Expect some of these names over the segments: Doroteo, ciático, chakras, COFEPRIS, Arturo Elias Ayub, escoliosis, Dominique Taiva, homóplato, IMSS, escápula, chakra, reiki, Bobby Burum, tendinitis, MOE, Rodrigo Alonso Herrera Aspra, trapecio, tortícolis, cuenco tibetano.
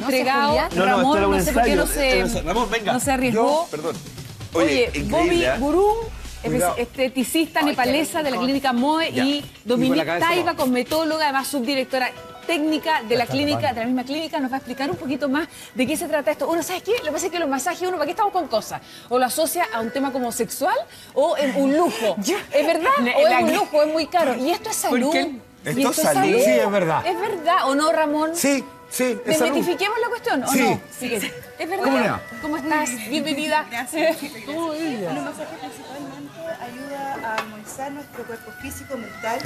totalmente entregado. Ramón, no sé por qué no se, Ramón, venga. No se arriesgó. Yo, perdón. Oye, Bobby Burum, esteticista nepalesa de la clínica MOE, y Dominique Taiva, cosmetóloga, además subdirectora técnica de la clínica, de la misma clínica, nos va a explicar un poquito más de qué se trata esto. Uno, ¿sabes qué? Lo que pasa es que los masajes, uno, ¿para qué estamos con cosas? O lo asocia a un tema como sexual o en un lujo. ¿Es verdad? O es un lujo, es muy caro. Y esto es salud. Esto es salud. Sí, es verdad. ¿Es verdad o no, Ramón? Sí. Sí, ¿desmitifiquemos la cuestión o sí, no? Sí. Es verdad. ¿Cómo estás? Bienvenida. Gracias. ¿Cómo estás? Los masajes principalmente ayudan a armonizar nuestro cuerpo físico, mental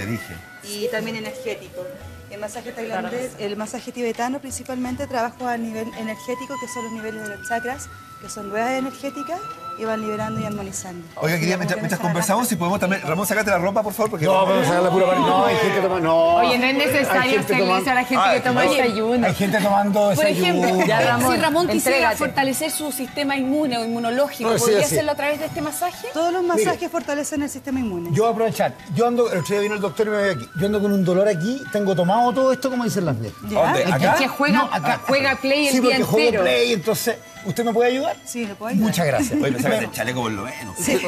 y también energético. El masaje tailandés, el masaje tibetano principalmente trabaja a nivel energético, que son los niveles de los chakras, que son ruedas energéticas, y van liberando y armonizando. Oiga, quería, mientras conversamos, si podemos también... Ramón, sacate la ropa, por favor, porque... No, vamos a sacar la pura parte. No, hay gente tomando... No. Oye, no es necesario hacerle a la gente que toma desayuno. Hay gente tomando desayuno. Por ejemplo, si Ramón quisiera fortalecer su sistema inmune o inmunológico, ¿podría hacerlo a través de este masaje? Todos los masajes fortalecen el sistema inmune. Yo voy a aprovechar. Yo ando... El otro día vino el doctor y me veo aquí. Yo ando con un dolor aquí, tengo tomado todo esto, como dicen las leyes. ¿Acá? Acá juega Play el día entero. Sí, porque juego Play, entonces... ¿Usted me puede ayudar? Sí, le puedo ayudar. Muchas gracias. Oye, me sacan el chaleco por lo menos. Sí,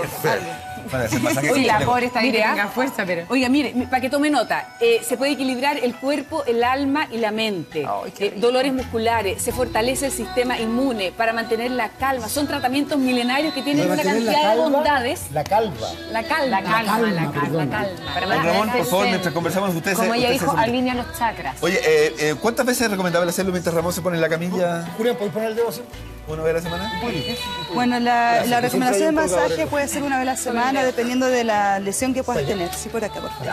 para hacer masaje. Oye, la pobre está ahí, que tenga fuerza, pero... Oiga, mire, para que tome nota, se puede equilibrar el cuerpo, el alma y la mente. Dolores musculares, se fortalece el sistema inmune para mantener la calma. Son tratamientos milenarios que tienen una cantidad de bondades. La calma. La calma. La calma, la calma, la calma. Ramón, por favor, mientras conversamos ustedes... Como ella dijo, alinea los chakras. Oye, ¿cuántas veces es recomendable hacerlo mientras Ramón se pone en la camilla? Julián, ¿puedes poner el dedo así? ¿Una vez a la semana? Bueno, la recomendación de masaje puede ser una vez a la semana, dependiendo de la lesión que puedas tener. Sí, por acá, por favor.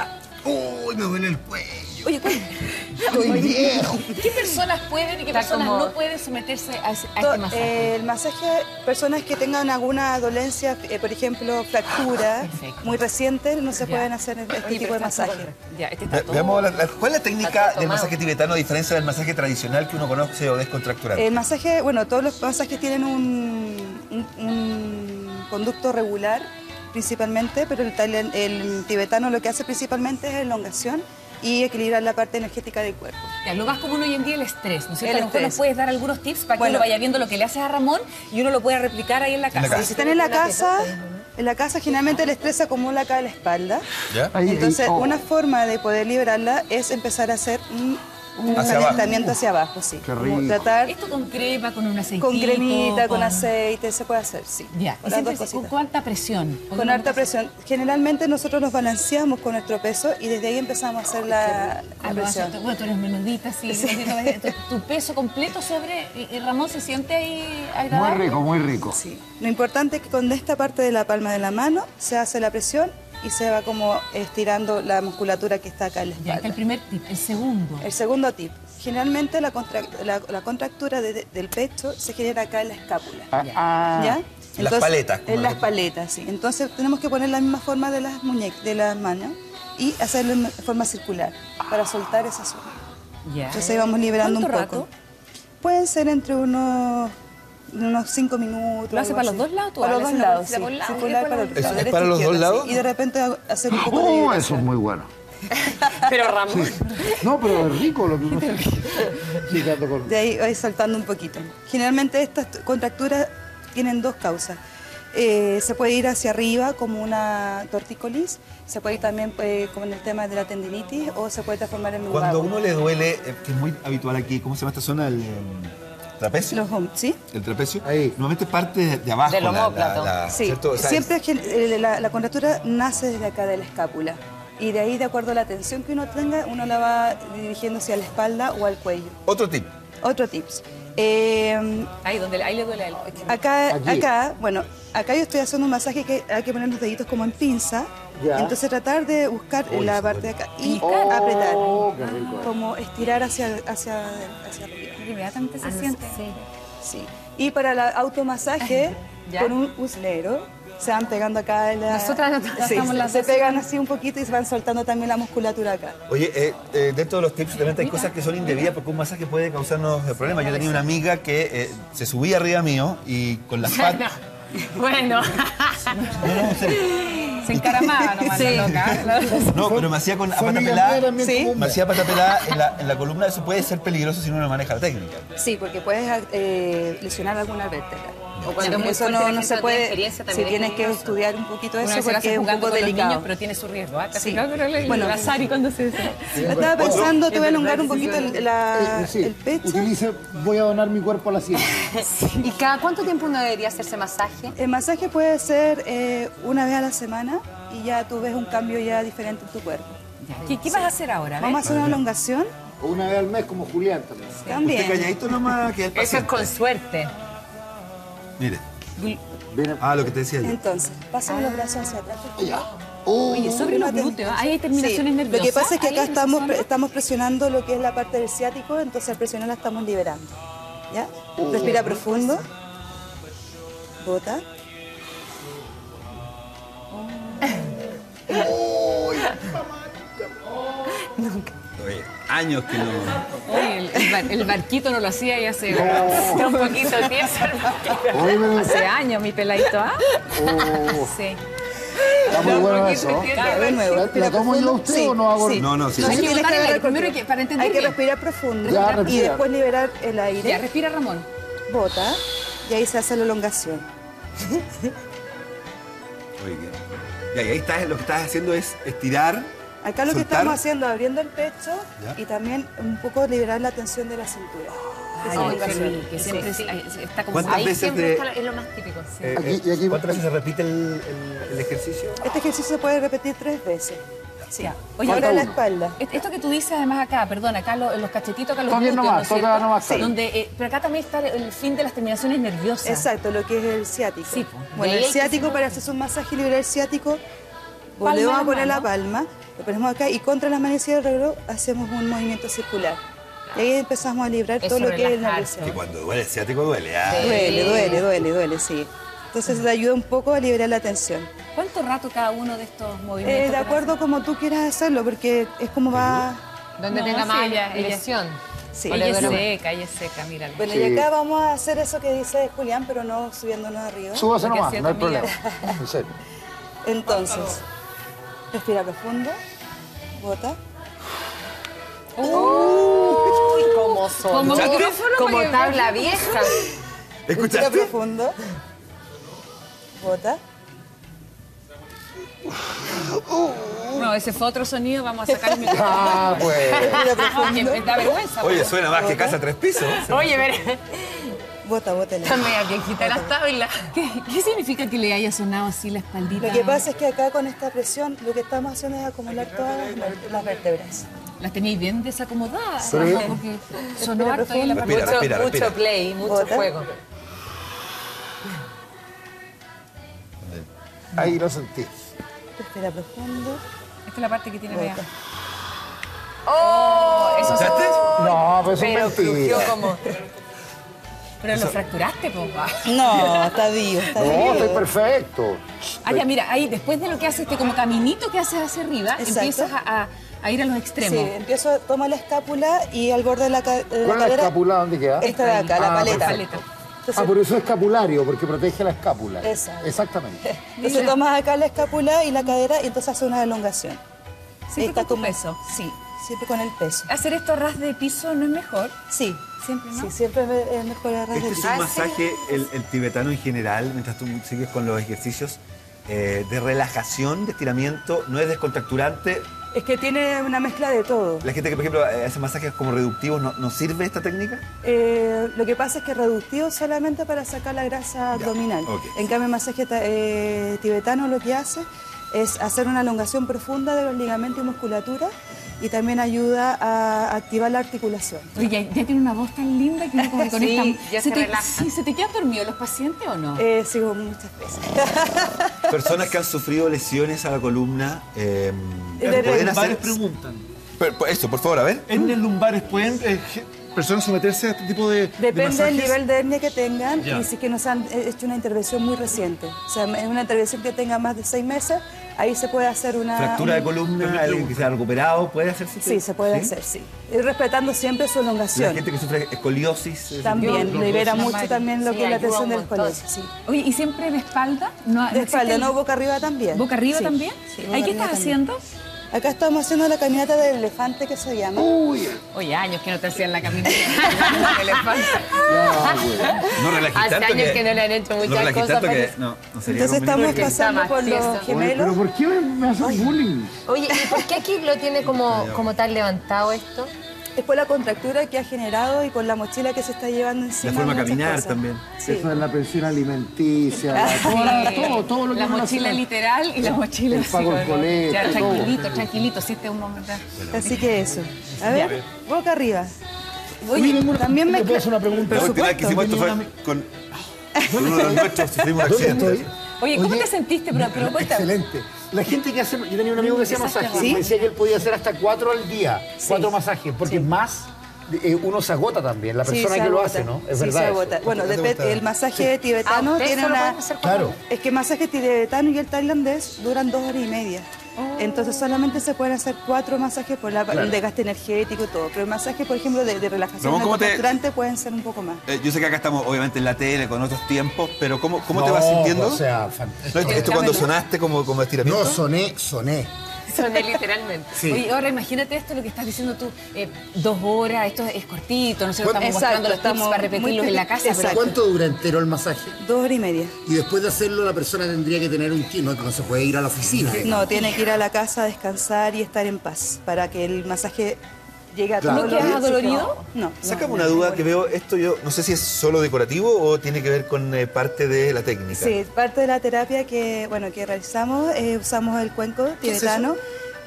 Uy, me duele el cuello. Oye, estoy viejo. ¿Qué personas pueden y qué personas no pueden someterse a este masaje? El masaje, personas que tengan alguna dolencia, por ejemplo, fractura, muy reciente, no se pueden hacer este tipo de masaje. Veamos, ¿cuál es la técnica del masaje tibetano a diferencia del masaje tradicional que uno conoce o descontracturante? El masaje, bueno, todos los masajes tienen un conducto regular, principalmente, pero el tibetano lo que hace principalmente es elongación y equilibrar la parte energética del cuerpo. Ya, lo más común hoy en día es el estrés, ¿no es cierto? A lo mejor nos puedes dar algunos tips para que uno vaya viendo lo que le haces a Ramón y uno lo pueda replicar ahí en la casa. Si están en la casa, generalmente el estrés se acumula acá en la espalda. Entonces, una forma de poder liberarla es empezar a hacer un calentamiento hacia abajo, sí. Qué rico. Tratar... Esto con crema, con un aceitito. Con cremita, con aceite, se puede hacer, sí. Ya. ¿Con alta presión? Con alta presión. Generalmente nosotros nos balanceamos con nuestro peso y desde ahí empezamos a hacer la presión. Bueno, tú eres menudita, sí. Sí. Tu peso completo sobre... ¿Y Ramón se siente ahí agradable? Muy rico, muy rico. Sí. Lo importante es que con esta parte de la palma de la mano se hace la presión y se va como estirando la musculatura que está acá en la espalda. Ya, el primer tip. El segundo. El segundo tip. Generalmente la contractura del pecho se genera acá en la escápula. ¿Ya? Entonces, las paletas. En las paletas, sí. Entonces tenemos que poner la misma forma de las muñecas, de las manos, y hacerlo en forma circular para soltar esa zona. Ya. Entonces ahí vamos liberando un poco. ¿Cuánto rato? Pueden ser entre unos 5 minutos. ¿Lo hace para los dos lados? Para los dos lados, sí. ¿Es para los dos lados? Y de repente hacer un poco de liberación. ¡Oh, eso es muy bueno! Pero Ramón... Sí. No, pero es rico lo que uno hace. Sí, con... De ahí vais saltando un poquito. Generalmente estas contracturas tienen dos causas. Se puede ir hacia arriba como una tortícolis, se puede ir también como en el tema de la tendinitis, o se puede transformar en un lumbago. Cuando uno le duele, que es muy habitual aquí, ¿cómo se llama esta zona? El... ¿Trapecio? ¿Sí? El trapecio. Ahí. Normalmente parte de abajo. Del homóplato. Sí. O sea, siempre la contractura nace desde acá, de la escápula. Y de ahí, de acuerdo a la tensión que uno tenga, uno la va dirigiendo hacia la espalda o al cuello. ¿Otro tip? Otro tip. Ahí le duele a él. Acá yo estoy haciendo un masaje que hay que poner los deditos como en pinza. Ya. Entonces tratar de buscar la parte de acá y apretar. Qué rico. Como estirar hacia arriba. Inmediatamente se siente. Sí. Sí. Y para el automasaje, con un uslero, se van pegando acá. Nosotras se pegan así un poquito y se van soltando también la musculatura acá. Oye, dentro de los tips, realmente hay cosas que son indebidas porque un masaje puede causarnos problemas. Yo tenía una amiga que se subía arriba mío y con las patas... Bueno. No, Se encaramaba nomás, sí. Loca. No, pero me hacía con a pata pelada. ¿Sí? Me hacía pata pelada en la columna. Eso puede ser peligroso si uno no maneja la técnica. Sí, porque puedes lesionar alguna vértebra. O cuando eso no se puede, si tienes que estudiar un poquito eso, porque es un poco delicado. Niños, pero tiene su riesgo. Sí. Bueno, Sari, cuando se dice. Estaba pensando, te voy a alongar un poquito el pecho. Utiliza, voy a donar mi cuerpo a la ciencia. ¿Y cada cuánto tiempo uno debería hacerse masaje? El masaje puede ser una vez a la semana y ya tú ves un cambio ya diferente en tu cuerpo. ¿Qué vas a hacer ahora? Vamos a hacer una elongación. O una vez al mes, como Julián también. También. Usted calladito nomás, que el paciente. Eso es con suerte. Mire. Ah, lo que te decía yo. Entonces, pasan los brazos hacia atrás. Ya. Oye, sobre los glúteos, hay terminaciones nerviosas. Lo que pasa es que acá estamos presionando lo que es la parte del ciático, entonces al presionar la estamos liberando. ¿Ya? Respira profundo. Bota. Nunca. Oye, años que no... Oye, el barquito no lo hacía y hace un poquito de tiempo. Hace años, mi peladito, ¿ah? Sí. Está muy bueno eso. ¿La tomo yo a usted o no hago? No, no, sí. Hay que botar el aire primero para entender. Hay que respirar profundo y después liberar el aire. Ya, respira, Ramón. Bota y ahí se hace la elongación. Oye, y ahí estás, lo que estás haciendo es estirar. Acá lo que estamos haciendo es abriendo el pecho y también un poco liberar la tensión de la cintura. ¿Cuántas veces es lo más típico? ¿Cuántas veces se repite el ejercicio? Este ejercicio se puede repetir 3 veces. Sí. Oye, ahora la espalda. Esto que tú dices además acá, perdón, acá los cachetitos, acá los glúteos, ¿no es cierto? Sí. Pero acá también está el fin de las terminaciones nerviosas. Exacto, lo que es el ciático. Sí. Bueno, el ciático, para hacer un masaje y liberar el ciático, volvemos a poner la palma, lo ponemos acá y contra las manos del reloj hacemos un movimiento circular. Y ahí empezamos a librar todo lo que es el nervio. Y cuando duele el ciático duele. Ah. Sí. Duele, sí. Entonces te ayuda un poco a liberar la tensión. ¿Cuánto rato cada uno de estos movimientos? De acuerdo como tú quieras hacerlo, porque es como va... Donde tenga más elección. Sí. Ella es seca, míralo. Bueno, sí. Y acá vamos a hacer eso que dice Julián, pero no subiéndonos arriba. Súbase nomás, no hay problema. En serio. Entonces... Respira profundo, bota. ¡Uy, cómo son! Como tabla vieja. Respira profundo, bota. No, ese fue otro sonido, vamos a sacar el micrófono. Ah, bueno. Respira profundo. Me da vergüenza. Oye, suena más que casa 3 pisos. Oye, veré. Bota. ¿Qué significa que le haya sonado así la espaldita? Lo que pasa es que acá con esta presión lo que estamos haciendo es acumular todas las vértebras. Las tenéis bien desacomodadas. Sí. Porque sonó harto y la respira. Mucho play, mucho juego. Ahí lo sentí. Respira profundo. Esta es la parte que tiene pegada. ¡Oh! ¿Eso se no, pero eso es mentira. Pero lo fracturaste, papá. No, está vivo, No, estoy perfecto. Ah, ya, mira, ahí después de lo que haces, este como caminito que haces hacia arriba, empiezas a ir a los extremos. Sí, empiezo, tomo la escápula y al borde de la cadera... ¿Cuál es la escápula? ¿Dónde queda? Esta de acá, la paleta. Entonces, por eso es escapulario, porque protege la escápula. Exacto. Exactamente. Entonces tomas acá la escápula y la cadera y entonces haces una elongación. ¿Siempre con tu peso? Sí, siempre con el peso. ¿Hacer esto a ras de piso no es mejor? Sí. Siempre, ¿no? Sí, siempre es mejor agarrar. Este es un masaje, el tibetano en general, mientras tú sigues con los ejercicios de relajación, de estiramiento, no es descontracturante. Es que tiene una mezcla de todo. La gente que, por ejemplo, hace masajes como reductivos, ¿no sirve esta técnica? Lo que pasa es que reductivo solamente para sacar la grasa abdominal. Okay. En cambio, el masaje tibetano lo que hace es hacer una elongación profunda de los ligamentos y musculatura. Y también ayuda a activar la articulación. Oye, ya tiene una voz tan linda que uno como que con esta... ¿Se te quedan dormidos los pacientes o no? Sí, muchas veces. Personas que han sufrido lesiones a la columna... ¿pueden hacer? Lumbares preguntan. Eso, por favor, a ver. En el lumbares pueden... personas someterse a este tipo de Depende del nivel de hernia que tengan, y sí que nos han hecho una intervención muy reciente. O sea, en una intervención que tenga más de 6 meses, ahí se puede hacer una... ¿Fractura de columna, alguien que se ha recuperado, puede hacerse? Sí, se puede hacer, sí. Y respetando siempre su elongación. La gente que sufre escoliosis... También, libera mucho también lo que es la tensión de la escoliosis, sí. Oye, ¿y siempre de espalda? De espalda, no, boca arriba también. ¿Boca arriba también? ¿Ahí qué estás haciendo? Acá estamos haciendo la caminata del elefante, que se llama. Uy. Oye, años que no te hacían la caminata del elefante. No, no relajiste tanto. Hace años que no le han hecho muchas cosas. No sería. Entonces estamos pasando por los gemelos. Pero ¿por qué me hacen bullying? Oye, ¿y por qué aquí lo tiene como tan levantado esto? Es por la contractura que ha generado y por la mochila que se está llevando encima. La forma de caminar también. Sí. Eso es la pensión alimenticia, todo lo que... La mochila literal y la mochila... El pago del colegio, ya, tranquilito, tranquilito, sí, te un momento. Así que eso. A ver, boca arriba. Oye, también me... ¿Puedo hacer una pregunta? La última vez que hicimos esto fue con uno de los nuestros, sufrimos un accidente. Oye, ¿cómo te sentiste? Excelente. La gente que hace... Yo tenía un amigo que hacía masajes. Me decía que él podía hacer hasta 4 al día, 4 masajes, porque más uno se agota también, la persona que lo hace, ¿no? Es verdad. Se agota. Bueno, el masaje tibetano tiene una... Claro. Es que el masaje tibetano y el tailandés duran 2 horas y media. Entonces solamente se pueden hacer 4 masajes por el desgaste energético y todo. Pero el masaje, por ejemplo, de relajación constante pueden ser un poco más. Yo sé que acá estamos obviamente en la tele con otros tiempos, pero ¿cómo te vas sintiendo? O sea, fantástico. ¿Esto cuando sonaste como estiramiento? No, soné. Soné literalmente. Sí. Oye, ahora imagínate esto, lo que estás diciendo tú, 2 horas, esto es cortito, nosotros estamos mostrando los tips para repetirlos en la casa. Pero ¿cuánto dura entero el masaje? 2 horas y media. Y después de hacerlo la persona tendría que tener un tiempo, no se puede ir a la oficina. No, tiene que ir a la casa a descansar y estar en paz para que el masaje... ¿No quedas adolorido? No. Sácame una duda que veo, esto yo no sé si es solo decorativo o tiene que ver con parte de la técnica. Sí, parte de la terapia que realizamos, usamos el cuenco tibetano.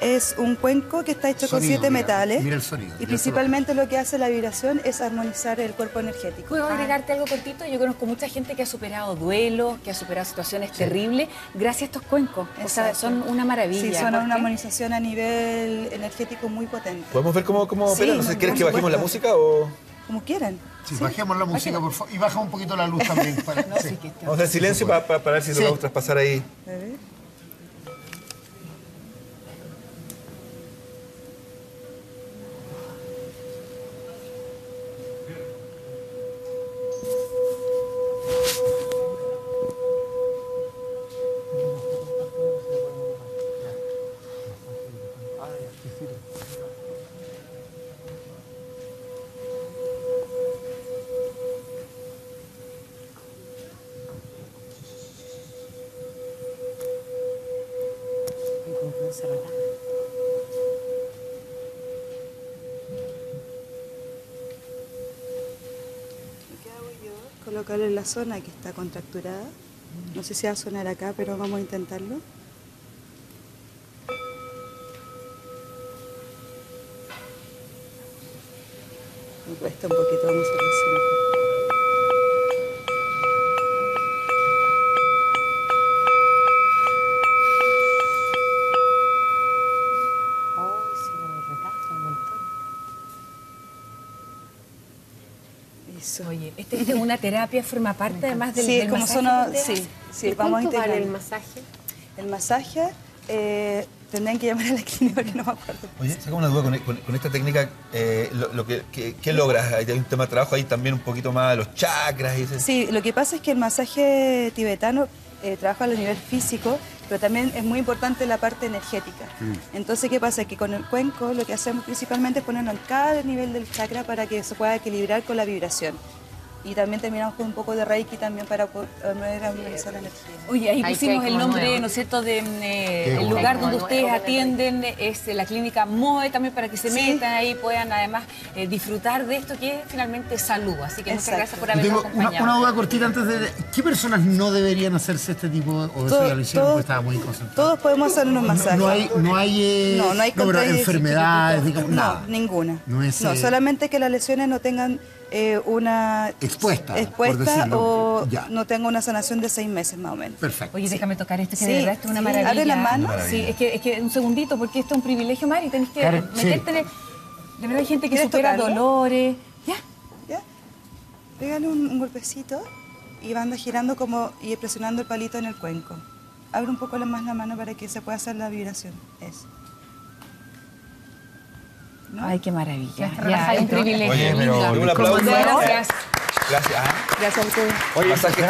Es un cuenco que está hecho con 7 metales. Mira el sonido. Y principalmente lo que hace la vibración es armonizar el cuerpo energético. ¿Puedo agregarte algo cortito? Yo conozco mucha gente que ha superado duelos, que ha superado situaciones terribles gracias a estos cuencos. Exacto. O sea, son una maravilla. Sí, son una armonización a nivel energético muy potente. ¿Podemos ver cómo operan? No sé, ¿quieres que bajemos la música o...? Como quieran. Sí, bajemos la música, por favor. Y baja un poquito la luz también. Vamos a hacer silencio para ver si lo podemos traspasar ahí. A ver. Colocarlo en la zona que está contracturada. No sé si va a sonar acá, pero vamos a intentarlo. Me cuesta un poquito, vamos a hacerlo. Oye, ¿esta es una terapia, forma parte además del masaje? Sí, como son... Sí, vamos a integrar. ¿Cuánto vale el masaje? El masaje, tendrán que llamar a la clínica porque no me acuerdo. Oye, saca una duda con esta técnica, ¿qué logras? Hay un tema de trabajo ahí también un poquito más de los chakras. Y ese... Sí, lo que pasa es que el masaje tibetano trabaja a nivel físico, pero también es muy importante la parte energética. Entonces, ¿qué pasa? Que con el cuenco lo que hacemos principalmente es ponerlo en cada nivel del chakra para que se pueda equilibrar con la vibración. Y también terminamos con un poco de reiki también para poder armonizar la energía. Oye, ahí pusimos el nombre, ¿no es cierto?, del lugar donde ustedes atienden, es la clínica MOE también para que se metan ahí, puedan además disfrutar de esto que es finalmente salud. Así que muchas gracias por habernos acompañado. Una duda cortita antes de... ¿Qué personas no deberían hacerse este tipo de visualización? Porque estaba muy concentrado. Todos podemos hacer unos masajes. No hay enfermedades, digamos, nada. No, ninguna. No, solamente que las lesiones no tengan... una expuesta o no tengo una sanación de 6 meses más o menos. Perfecto. Oye, déjame tocar esto, que de verdad esto es una maravilla. Abre la mano. Sí, es que un segundito, porque esto es un privilegio, Mari, tenés que meterte. De verdad hay gente que supera dolores. Pégale un golpecito y anda girando como y presionando el palito en el cuenco. Abre un poco más la mano para que se pueda hacer la vibración. Eso. ¿No? Ay, qué maravilla. Ya, es un privilegio. Oye, pero un aplauso. Gracias. Gracias. Gracias a ustedes. Oye,